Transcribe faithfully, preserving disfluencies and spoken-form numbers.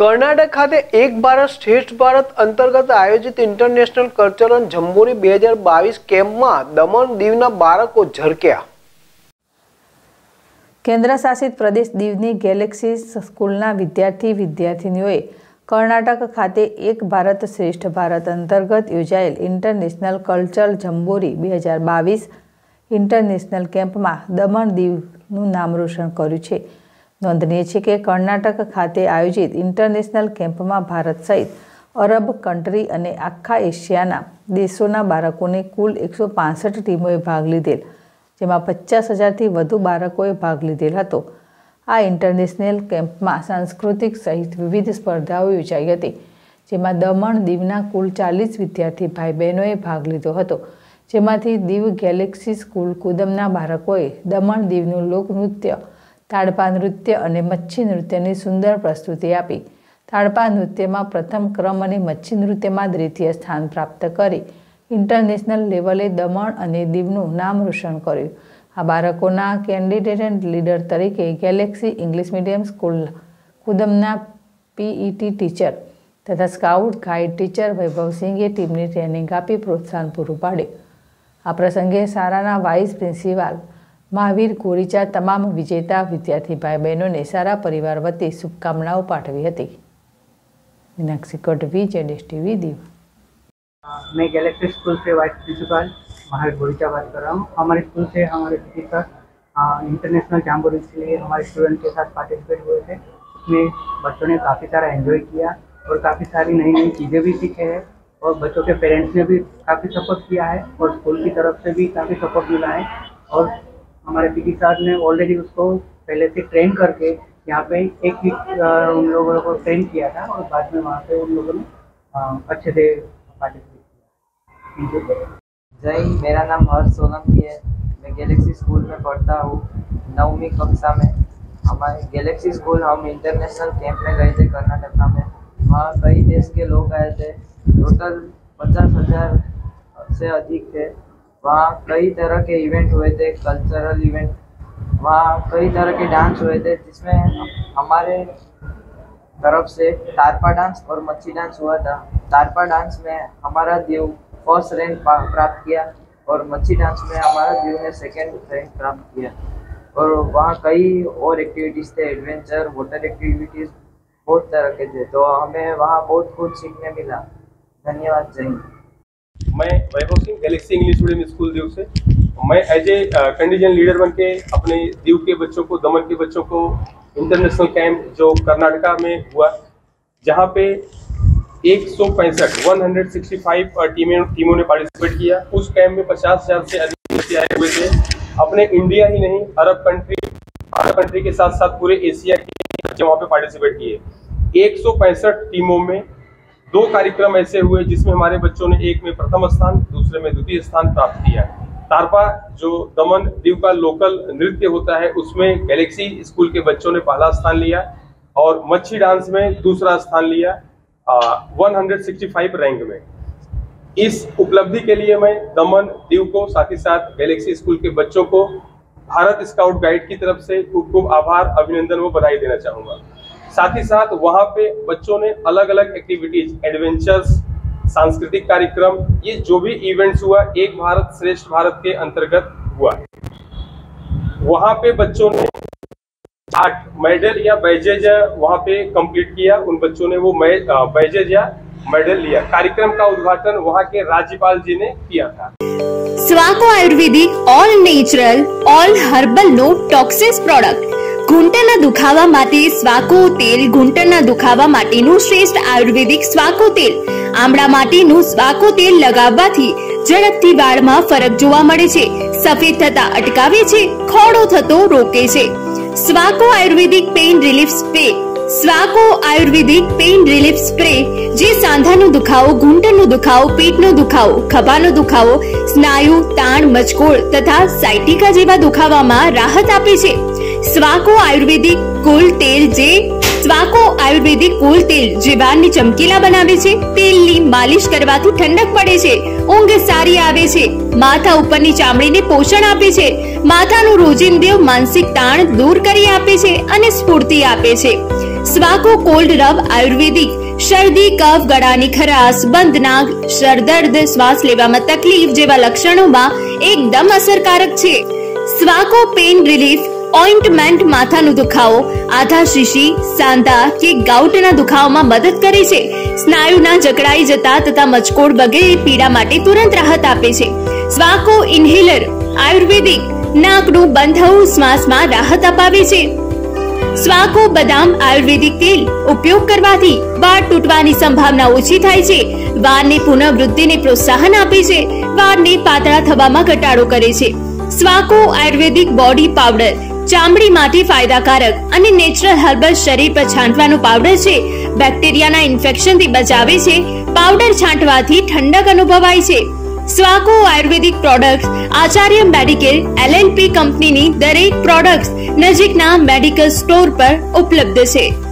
कर्नाटक खाते एक भारत श्रेष्ठ भारत अंतर्गत आयोजित इंटरनेशनल कल्चरल जम्बोरी दो हज़ार बाईस केम्प में दमण दीवना बाळको झरक्या। केन्द्र शासित प्रदेश दीवनी गैलेक्सी स्कूल विद्यार्थी विद्यार्थिनीओए कर्नाटक खाते एक भारत श्रेष्ठ भारत अंतर्गत योजायेल इंटरनेशनल कल्चरल जम्बोरी दो हज़ार बाईस इंटरनेशनल केम्प में दमण दीवनु नाम रोशन कर्यु छे। नोंधनीय है कि कर्नाटक खाते आयोजित इंटरनेशनल केम्प में भारत सहित अरब कंट्री और आखा एशियाना देशों बाळकोने कुल एक सौ पांसठ टीमों भाग लीधेल, जेमा पचास हज़ार थी वधु बाळकोए भाग लीधेल हतो। आ इंटरनेशनल केम्प में सांस्कृतिक सहित विविध स्पर्धाओं योजाई हती, जेमा दमण दीवना कुल चालीस विद्यार्थी भाई बहनों भाग लीधो हतो। जेमांथी दीव गैलेक्सी स्कूल कूदमना बाळकोए दमण दीवनु लोकनृत्य ताड़पा नृत्य और मच्छी नृत्य की सुंदर प्रस्तुति आपी। ताड़पा नृत्य में प्रथम क्रम और मच्छी नृत्य में द्वितीय स्थान प्राप्त करी इंटरनेशनल लेवले दमण और दीवनु नाम रोशन कर्यु। आ बाळकोना कैंडिडेट लीडर तरीके गैलेक्सी इंग्लिश मीडियम स्कूल कूदमना पीईटी टीचर तथा scout guide teacher Vaibhav Singh team ने ट्रेनिंग आपी प्रोत्साहन पूरु पाड्यु। आ प्रसंगे साराना वाइस प्रिंसिपाल महावीर कोरीचा तमाम विजेता विद्यार्थी भाई बहनों ने सारा परिवार वती शुभकामनाओं पाठवी हती। Meenakshi Kotvi, JDS TV, Diu. मैं गैलेक्सी स्कूल से वाइस प्रिंसिपल महावीर कोरीचा बात कर रहा हूँ। हमारे स्कूल से हमारे टीचर इंटरनेशनल जम्बोरी के लिए हमारे स्टूडेंट के साथ पार्टिसिपेट हुए थे। इसमें बच्चों ने काफ़ी सारा एंजॉय किया और काफ़ी सारी नई नई चीज़ें भी सीखे हैं और बच्चों के पेरेंट्स ने भी काफ़ी सपोर्ट किया है और स्कूल की तरफ से भी काफ़ी सपोर्ट मिला है। और हमारे पीटी साहब ने ऑलरेडी उसको पहले से ट्रेन करके यहाँ पे एक वीक उन लोगों को ट्रेन किया था और बाद में वहाँ पे उन लोगों ने अच्छे से पार्टिसिपेट किया। जय, मेरा नाम हर्ष सोलंकी है। मैं गैलेक्सी स्कूल में पढ़ता हूँ नवमी कक्षा में। हमारे गैलेक्सी स्कूल हम इंटरनेशनल कैंप में गए थे कर्नाटक में। वहाँ कई देश के लोग आए थे, टोटल पचास हज़ार से अधिक थे। वहाँ कई तरह के इवेंट हुए थे, कल्चरल इवेंट। वहाँ कई तरह के डांस हुए थे, जिसमें हमारे तरफ से तारपा डांस और मच्छी डांस हुआ था। तारपा डांस में हमारा दीव फर्स्ट रैंक प्राप्त किया और मच्छी डांस में हमारा दीव ने सेकेंड रैंक प्राप्त किया। और वहाँ कई और एक्टिविटीज़ थे, एडवेंचर, वाटर एक्टिविटीज़, बहुत तरह के थे। तो हमें वहाँ बहुत कुछ सीखने मिला। धन्यवाद, जय हिंद। मैं Vaibhav Singh, galaxy English medium school Diu से। मैं एज ए कंडीजन लीडर बन के अपने दीव के बच्चों को, दमन के बच्चों को इंटरनेशनल कैंप जो कर्नाटका में हुआ, जहां पे एक सौ पैंसठ वन हंड्रेड सिक्सटी फाइव टीमें टीमों ने पार्टिसिपेट किया। उस कैंप में पचास हज़ार से अधिक बच्चे आए हुए थे। अपने इंडिया ही नहीं, अरब कंट्री अरब कंट्री के साथ साथ पूरे एशिया के बच्चे वहाँ पे पार्टिसिपेट किए। एक सौ पैंसठ टीमों में दो कार्यक्रम ऐसे हुए जिसमें हमारे बच्चों ने एक में प्रथम स्थान, दूसरे में द्वितीय स्थान प्राप्त किया। तारपा जो दमन दीव का लोकल नृत्य होता है, उसमें गैलेक्सी स्कूल के बच्चों ने पहला स्थान लिया और मच्छी डांस में दूसरा स्थान लिया एक सौ पैंसठ रैंक में। इस उपलब्धि के लिए मैं दमन दीव को, साथ ही साथ गैलेक्सी स्कूल के बच्चों को भारत स्काउट गाइड की तरफ से खूब खूब आभार, अभिनंदन व बधाई देना चाहूँगा। साथ ही साथ वहाँ पे बच्चों ने अलग अलग एक्टिविटीज, एडवेंचर्स, सांस्कृतिक कार्यक्रम, ये जो भी इवेंट्स हुआ एक भारत श्रेष्ठ भारत के अंतर्गत हुआ। वहाँ पे बच्चों ने आठ मेडल या बैजेज वहाँ पे कंप्लीट किया। उन बच्चों ने वो बैजेज या मेडल लिया। कार्यक्रम का उद्घाटन वहाँ के राज्यपाल जी ने किया था। स्वाको Ayurvedic all natural all herbal no toxins product. घूंटणना दुखावा माटे स्वाको तेल। घूंटणना दुखावा माटेनु श्रेष्ठ आयुर्वेदिक स्वाको तेल। आमड़ा माटेनु स्वाको तेल लगाववाथी झड़पथी वाळमां फरक जोवा मळे छे, सफेद थता अटकावे छे, खोडो थतो रोके छे। स्वाको Ayurvedic pain relief spray. स्वाको Ayurvedic pain relief spray जे सांधानो दुखावो, घूंटणनो दुखावो, पेटनो दुखावो, खभानो दुखावो, स्नायु, ताण, मचकोड़ तथा साइटिका जेवा दुखावामां राहत आपे छे। स्वाको आयुर्वेदिक कूल तेल जे स्वाको आयुर्वेदिक कूल तेल जे बाळने चमकीला बनावे छे। तेलनी मालिश करवाथी ठंडक पड़े छे, ऊंघ सारी आवे छे, माथा उपरनी चामड़ीने पोषण आपे छे, माथानो रोजिंदो मानसिक ताण दूर करी आपे छे अने स्फूर्ति आपे छे। स्वाको कोल्ड रब आयुर्वेदिक सर्दी कफ गळानी खराश बंद नाक सर दर्द श्वास लेवामां तकलीफ जेवा लक्षणोमां एकदम असरकारक छे। स्वाको पेन रिलीफ ऑइंटमेंट माथानो दुखावो आधा शीशी सांधा के गाउटना दुखावामां मदद करे छे। स्नायुना जकड़ाई जता तथा मचकोड़ वगैरे पीड़ा माटे तुरंत राहत आपे छे। स्वाको इन्हेलर आयुर्वेदिक नाकनु बंधाऊ श्वासमां राहत अपावे छे। स्वाको बदाम आयुर्वेदिक तेल उपयोग करवाथी वाળ તૂટવાની સંભાવના ઓછી થાય છે, વાળની પુનઃવૃદ્ધિને પ્રોત્સાહન આપે છે, વાળને પાતળા થવામાં ઘટાડો કરે છે। સ્વાકો આયુર્વેદિક બોડી પાવડર ચામડી માટે ફાયદાકારક અને નેચરલ હર્બલ શરીર પર છાંટવાનો પાવડર છે, બેક્ટેરિયાના ઇન્ફેક્શનથી બચાવે છે। પાવડર છાંટવાથી ઠંડક અનુભવાય છે। स्वाको Ayurvedic products Acharya medical L L P company नी दरेक प्रोडक्ट्स नजीकना मेडिकल स्टोर पर उपलब्ध है।